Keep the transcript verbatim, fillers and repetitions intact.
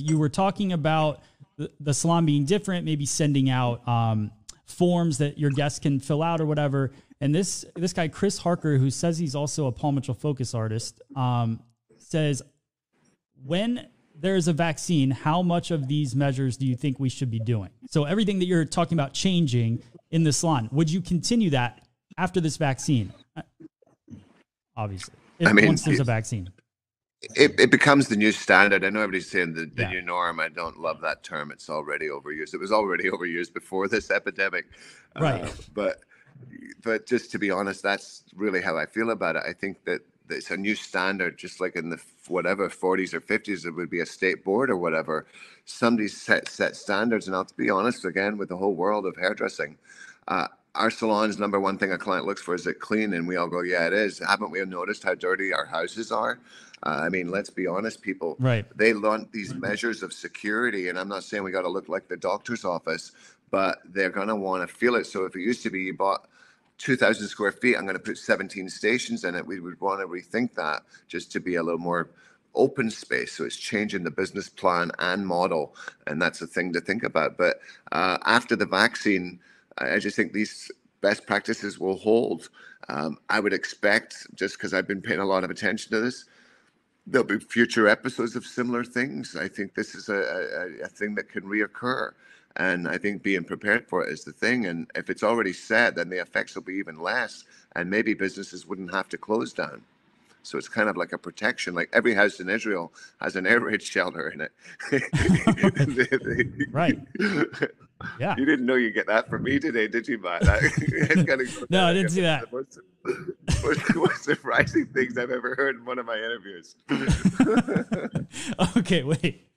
You were talking about the, the salon being different, maybe sending out um, forms that your guests can fill out or whatever. And this this guy, Chris Harker, who says he's also a Paul Mitchell Focus artist, um, says, when there is a vaccine, how much of these measures do you think we should be doing? So everything that you're talking about changing in the salon, would you continue that after this vaccine? Obviously, if I mean, once there's a vaccine. It, it becomes the new standard. I know everybody's saying the, the yeah. new norm. I don't love that term. It's already overused. It was already overused before this epidemic. Right. Uh, but but just to be honest, that's really how I feel about it. I think that it's a new standard, just like in the whatever forties or fifties, it would be a state board or whatever. Somebody set, set standards. And I'll be honest again with the whole world of hairdressing. Uh, our salon's number one thing a client looks for, is it clean? And we all go, yeah, it is. Haven't we noticed how dirty our houses are? Uh, I mean, let's be honest, people, right. They want these measures of security. And I'm not saying we got to look like the doctor's office, but they're going to want to feel it. So if it used to be you bought two thousand square feet, I'm going to put seventeen stations in it. We would want to rethink that just to be a little more open space. So it's changing the business plan and model. And that's a thing to think about. But uh, after the vaccine, I just think these best practices will hold. Um, I would expect, just because I've been paying a lot of attention to this, there'll be future episodes of similar things. I think this is a, a, a thing that can reoccur. And I think being prepared for it is the thing. And if it's already set, then the effects will be even less. And maybe businesses wouldn't have to close down. So it's kind of like a protection. Like every house in Israel has an air raid shelter in it. Right. Yeah. You didn't know you get that from me today, did you, Matt? That, no, I didn't see that. It's the most surprising things I've ever heard in one of my interviews. Okay, wait.